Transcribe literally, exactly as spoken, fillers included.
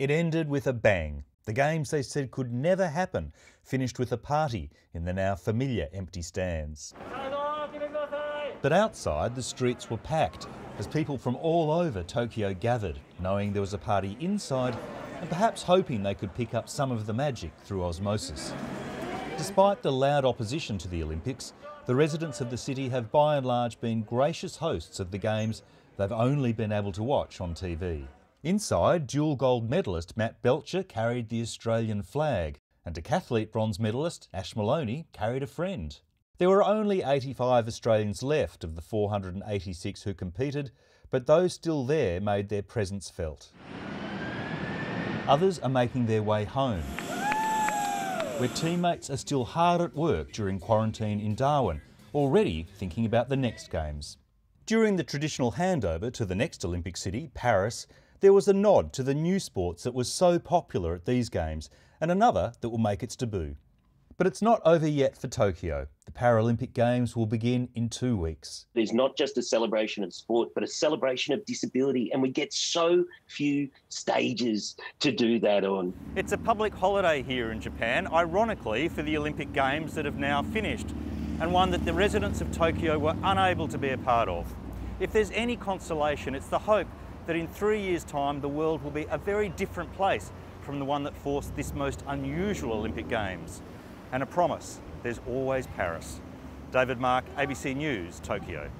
It ended with a bang. The games they said could never happen finished with a party in the now familiar empty stands. But outside, the streets were packed as people from all over Tokyo gathered, knowing there was a party inside and perhaps hoping they could pick up some of the magic through osmosis. Despite the loud opposition to the Olympics, the residents of the city have by and large been gracious hosts of the games they've only been able to watch on T V. Inside, dual gold medalist Matt Belcher carried the Australian flag, and decathlete bronze medalist Ash Maloney carried a friend. There were only eighty-five Australians left of the four hundred eighty-six who competed, but those still there made their presence felt. Others are making their way home, where teammates are still hard at work during quarantine in Darwin, already thinking about the next games. During the traditional handover to the next Olympic city, Paris, there was a nod to the new sports that was so popular at these games, and another that will make its debut. But it's not over yet for Tokyo. The Paralympic Games will begin in two weeks. There's not just a celebration of sport, but a celebration of disability, and we get so few stages to do that on. It's a public holiday here in Japan, ironically for the Olympic Games that have now finished, and one that the residents of Tokyo were unable to be a part of. If there's any consolation, it's the hope that in three years' time, the world will be a very different place from the one that forced this most unusual Olympic Games. And a promise, there's always Paris. David Mark, A B C News, Tokyo.